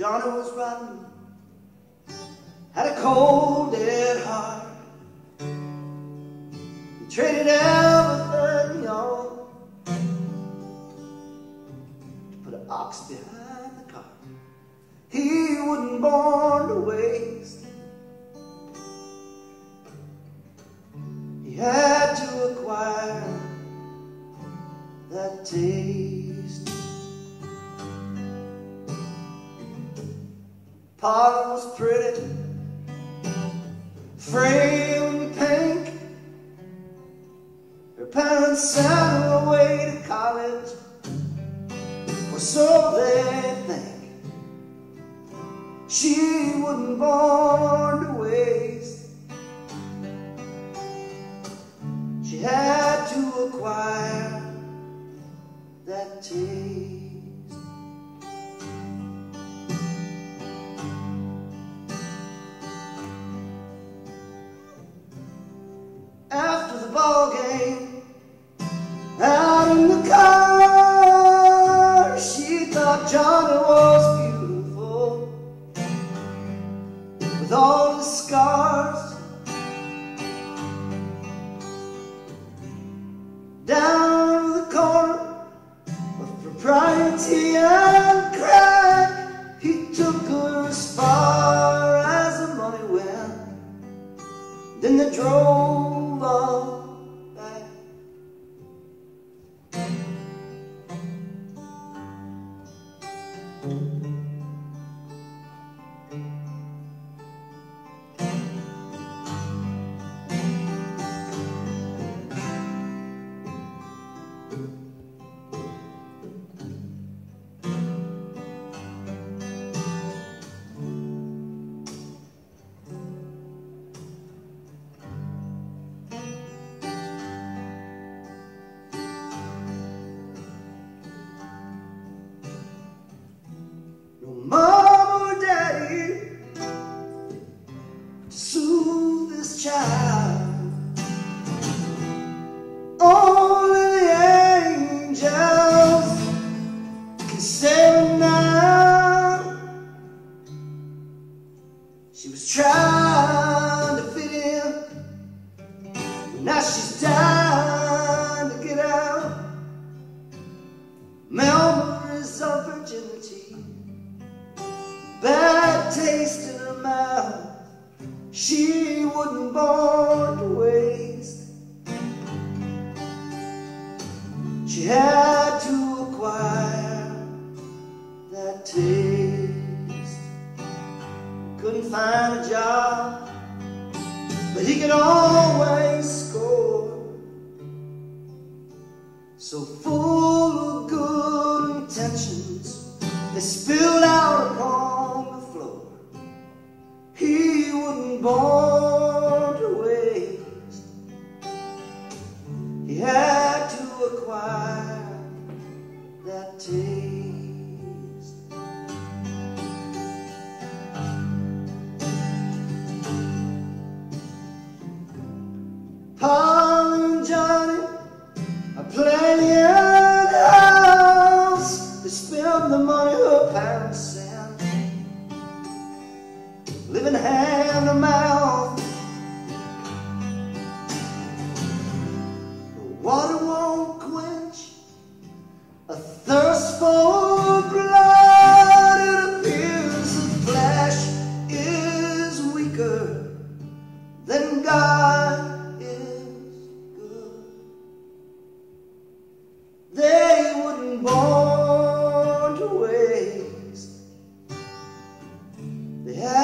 Johnny was rotten, had a cold, dead heart. He traded everything, y'all, to put an ox behind the cart. He wasn't born to waste. He had to acquire that taste. Polly was pretty, frail and pink. Her parents sent her away to college, or so they think. She wasn't born to waste. She had to acquire that taste. Ball game, out in the car, she thought Johnny was beautiful, with all his scars. Down the corner of propriety and crack, he took her as far as the money went. Then they drove on. She was trying to fit in, now she's dying to get out. Memories of virginity, bad taste in her mouth. She wasn't born to waste. She had to acquire that taste. Couldn't find a job, but he could always score. So full of good intentions, they spilled out upon the floor. He wasn't born to waste. He had to acquire that taste. Polly and Johnny are playing at the house. They spend the money her parents sent, living hand to mouth. The water won't quench a thirst for blood. It appears the flesh is weaker than God. They wouldn't born to waste. They had